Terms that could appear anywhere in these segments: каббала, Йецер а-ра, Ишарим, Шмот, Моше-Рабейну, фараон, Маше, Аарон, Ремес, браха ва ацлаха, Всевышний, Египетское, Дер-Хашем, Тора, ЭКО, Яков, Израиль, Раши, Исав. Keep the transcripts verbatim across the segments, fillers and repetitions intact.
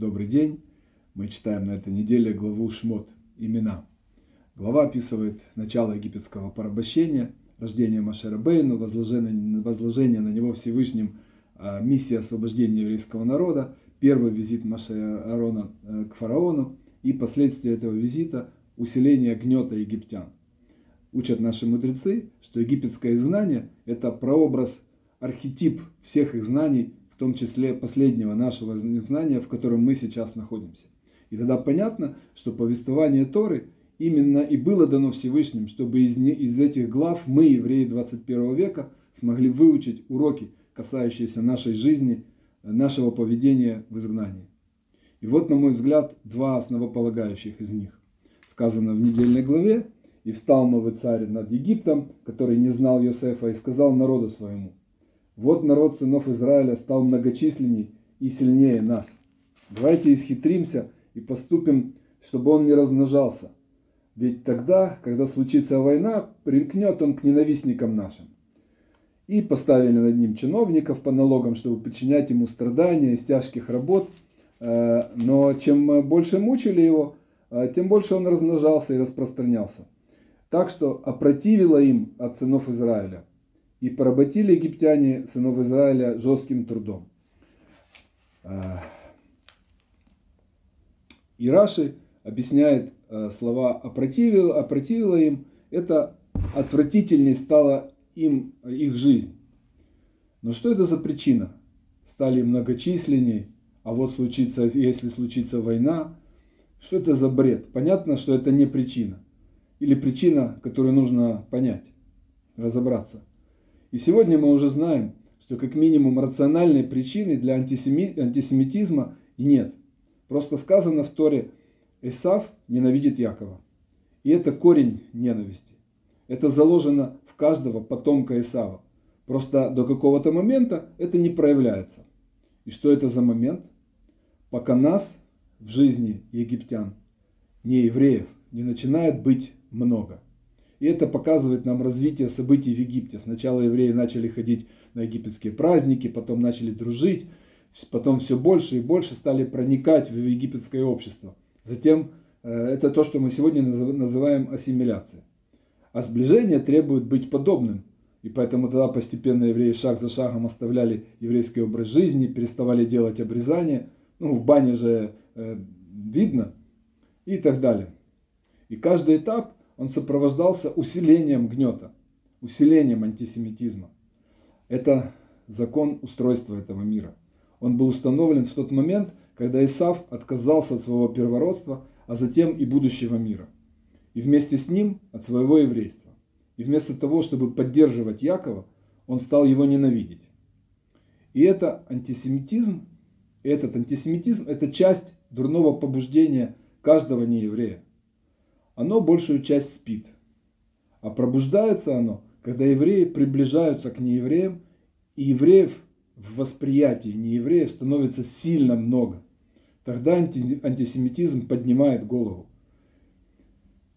Добрый день. Мы читаем на этой неделе главу Шмот, имена. Глава описывает начало египетского порабощения, рождение Моше-Рабейну, возложение, возложение на него Всевышним э, миссии освобождения еврейского народа, первый визит Моше Аарона э, к фараону и последствия этого визита – усиление гнета египтян. Учат наши мудрецы, что египетское изгнание – это прообраз, архетип всех изгнаний, в том числе последнего нашего знания, в котором мы сейчас находимся. И тогда понятно, что повествование Торы именно и было дано Всевышним, чтобы из, не, из этих глав мы, евреи двадцать первого века, смогли выучить уроки, касающиеся нашей жизни, нашего поведения в изгнании. И вот, на мой взгляд, два основополагающих из них. Сказано в недельной главе: «И встал новый царь над Египтом, который не знал Иосифа, и сказал народу своему: вот народ сынов Израиля стал многочисленней и сильнее нас. Давайте исхитримся и поступим, чтобы он не размножался. Ведь тогда, когда случится война, примкнет он к ненавистникам нашим». И поставили над ним чиновников по налогам, чтобы причинять ему страдания из тяжких работ. Но чем больше мучили его, тем больше он размножался и распространялся. Так что опротивило им от сынов Израиля. И поработили египтяне сынов Израиля жестким трудом. И Раши объясняет слова «опротивило», «опротивило им» – это отвратительней стала им их жизнь. Но что это за причина? Стали многочисленней, а вот случится, если случится война. Что это за бред? Понятно, что это не причина. Или причина, которую нужно понять, разобраться. И сегодня мы уже знаем, что как минимум рациональной причины для антисеми... антисемитизма нет. Просто сказано в Торе: Исав ненавидит Якова. И это корень ненависти. Это заложено в каждого потомка Исава. Просто до какого-то момента это не проявляется. И что это за момент? Пока нас в жизни египтян, не евреев, не начинает быть много. И это показывает нам развитие событий в Египте. Сначала евреи начали ходить на египетские праздники, потом начали дружить, потом все больше и больше стали проникать в египетское общество. Затем это то, что мы сегодня называем ассимиляцией. А сближение требует быть подобным. И поэтому тогда постепенно евреи шаг за шагом оставляли еврейский образ жизни, переставали делать обрезание. Ну, в бане же э, видно. И так далее. И каждый этап он сопровождался усилением гнета, усилением антисемитизма. Это закон устройства этого мира. Он был установлен в тот момент, когда Исав отказался от своего первородства, а затем и будущего мира. И вместе с ним от своего еврейства. И вместо того, чтобы поддерживать Якова, он стал его ненавидеть. И это антисемитизм, этот антисемитизм, это часть дурного побуждения каждого нееврея. Оно большую часть спит, а пробуждается оно, когда евреи приближаются к неевреям, и евреев в восприятии неевреев становится сильно много. Тогда анти- антисемитизм поднимает голову.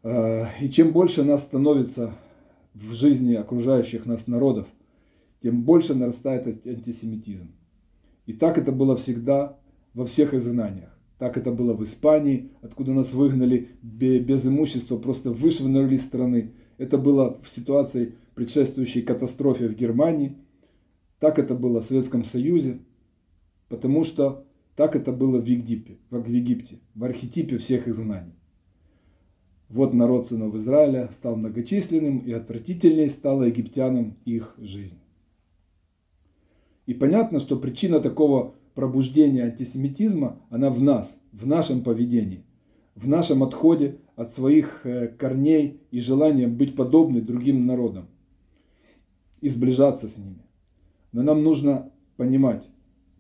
И чем больше нас становится в жизни окружающих нас народов, тем больше нарастает антисемитизм. И так это было всегда во всех изгнаниях. Так это было в Испании, откуда нас выгнали без имущества, просто вышвырнули из страны. Это было в ситуации, предшествующей катастрофе в Германии. Так это было в Советском Союзе, потому что так это было в Египте, в Египте, в архетипе всех изгнаний. Вот народ сынов Израиля стал многочисленным, и отвратительней стала египтянам их жизнь. И понятно, что причина такого пробуждение антисемитизма, она в нас, в нашем поведении, в нашем отходе от своих корней и желания быть подобны другим народам и сближаться с ними. Но нам нужно понимать,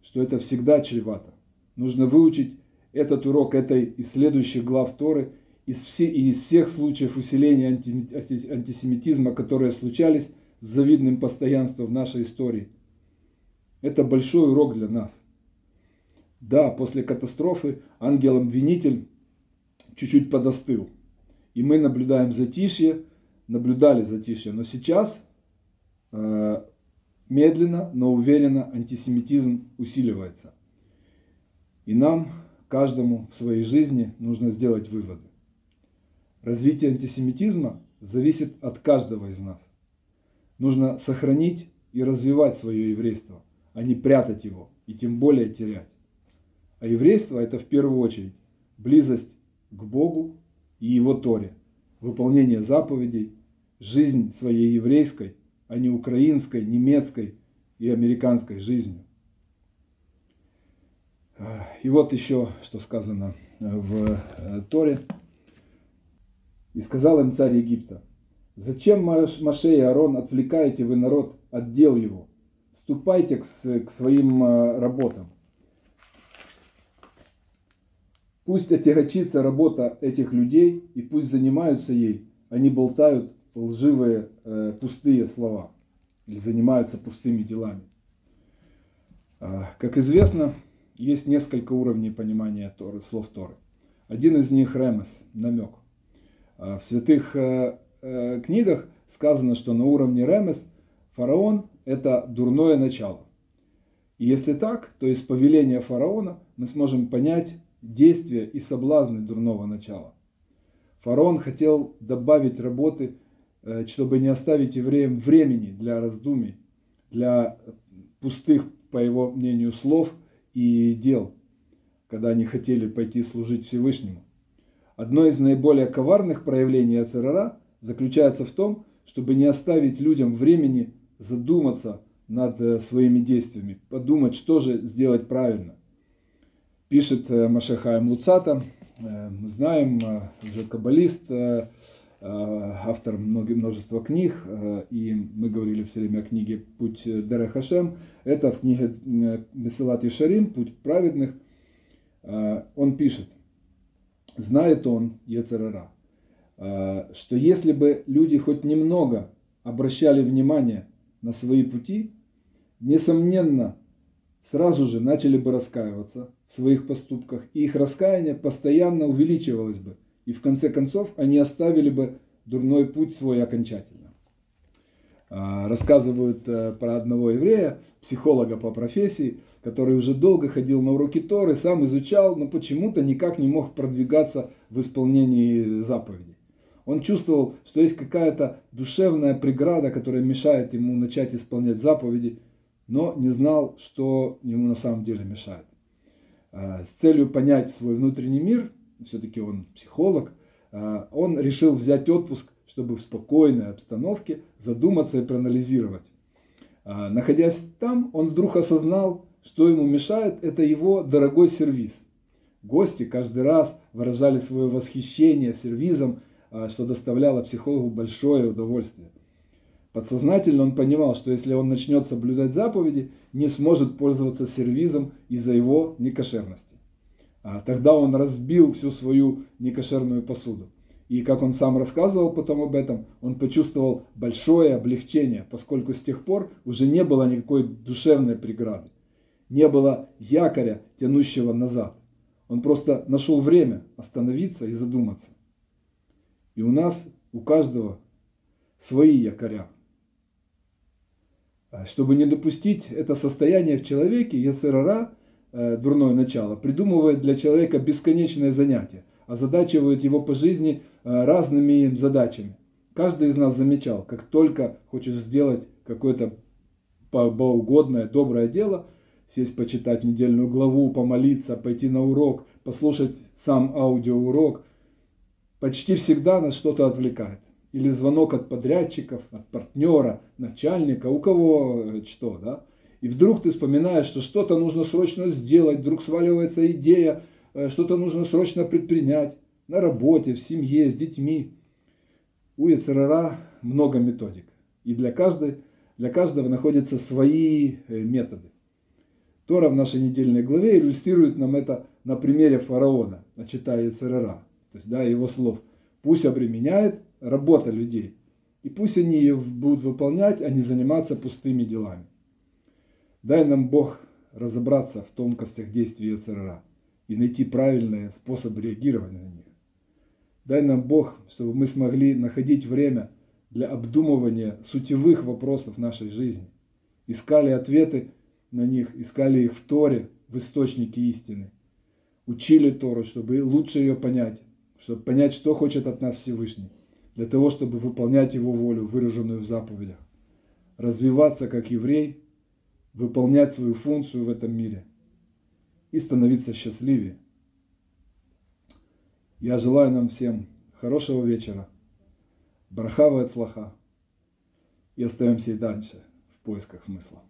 что это всегда чревато. Нужно выучить этот урок этой и следующих глав Торы из, все, из всех случаев усиления анти, антисемитизма, которые случались с завидным постоянством в нашей истории. Это большой урок для нас. Да, после катастрофы ангел-обвинитель чуть-чуть подостыл. И мы наблюдаем затишье, наблюдали затишье. Но сейчас э, медленно, но уверенно антисемитизм усиливается. И нам каждому в своей жизни нужно сделать выводы. Развитие антисемитизма зависит от каждого из нас. Нужно сохранить и развивать свое еврейство, а не прятать его и тем более терять. А еврейство – это в первую очередь близость к Богу и Его Торе, выполнение заповедей, жизнь своей еврейской, а не украинской, немецкой и американской жизнью. И вот еще, что сказано в Торе. «И сказал им царь Египта: зачем Моше и Аарон отвлекаете вы народ от дел его? Ступайте к своим работам. Пусть отягочится работа этих людей, и пусть занимаются ей, они болтают лживые э, пустые слова, или занимаются пустыми делами». Как известно, есть несколько уровней понимания Торы, слов Торы. Один из них — ремес, намек. В святых э, э, книгах сказано, что на уровне ремес фараон – это дурное начало. И если так, то из повеления фараона мы сможем понять действия и соблазны дурного начала. Фараон хотел добавить работы, чтобы не оставить евреям времени для раздумий, для пустых, по его мнению, слов и дел, когда они хотели пойти служить Всевышнему. Одно из наиболее коварных проявлений Йецер а-ра заключается в том, чтобы не оставить людям времени задуматься над своими действиями, подумать, что же сделать правильно. Пишет Маше Муцата, мы знаем, уже каббалист, автор множества книг, и мы говорили все время о книге «Путь Дер-Хашем». Это в книге Ишарим «Путь праведных». Он пишет: знает он, Йецер а-ра, что если бы люди хоть немного обращали внимание на свои пути, несомненно, сразу же начали бы раскаиваться в своих поступках, и их раскаяние постоянно увеличивалось бы, и в конце концов они оставили бы дурной путь свой окончательно. Рассказывают про одного еврея, психолога по профессии, который уже долго ходил на уроки Торы, сам изучал, но почему-то никак не мог продвигаться в исполнении заповедей. Он чувствовал, что есть какая-то душевная преграда, которая мешает ему начать исполнять заповеди, но не знал, что ему на самом деле мешает. С целью понять свой внутренний мир, все-таки он психолог, он решил взять отпуск, чтобы в спокойной обстановке задуматься и проанализировать. Находясь там, он вдруг осознал, что ему мешает — это его дорогой сервиз. Гости каждый раз выражали свое восхищение сервизом, что доставляло психологу большое удовольствие. Подсознательно он понимал, что если он начнет соблюдать заповеди, не сможет пользоваться сервизом из-за его некошерности. А тогда он разбил всю свою некошерную посуду. И, как он сам рассказывал потом об этом, он почувствовал большое облегчение, поскольку с тех пор уже не было никакой душевной преграды, не было якоря, тянущего назад. Он просто нашел время остановиться и задуматься. И у нас, у каждого, свои якоря. Чтобы не допустить это состояние в человеке, Йецер а-ра, дурное начало, придумывает для человека бесконечное занятие, озадачивает его по жизни разными задачами. Каждый из нас замечал, как только хочешь сделать какое-то богоугодное, доброе дело, сесть почитать недельную главу, помолиться, пойти на урок, послушать сам аудиоурок, почти всегда нас что-то отвлекает. Или звонок от подрядчиков, от партнера, начальника, у кого что, да? И вдруг ты вспоминаешь, что что-то нужно срочно сделать, вдруг сваливается идея, что-то нужно срочно предпринять на работе, в семье, с детьми. У Йецер а-ра много методик, и для, каждой, для каждого находятся свои методы. Тора в нашей недельной главе иллюстрирует нам это на примере фараона, читая Йецер а-ра, то есть, да, его слов. Пусть обременяет работа людей, и пусть они ее будут выполнять, а не заниматься пустыми делами. Дай нам Бог разобраться в тонкостях действий Йецер а-ра и найти правильные способы реагирования на них. Дай нам Бог, чтобы мы смогли находить время для обдумывания сутевых вопросов нашей жизни, искали ответы на них, искали их в Торе, в источнике истины. учили Тору, чтобы лучше ее понять, чтобы понять, что хочет от нас Всевышний, для того, чтобы выполнять его волю, выраженную в заповедях, развиваться как еврей, выполнять свою функцию в этом мире и становиться счастливее. Я желаю нам всем хорошего вечера, браха ва ацлаха, и остаемся и дальше в поисках смысла.